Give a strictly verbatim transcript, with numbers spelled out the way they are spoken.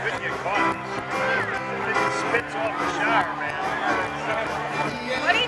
couldn't get caught. It spits off the shower, man. What do you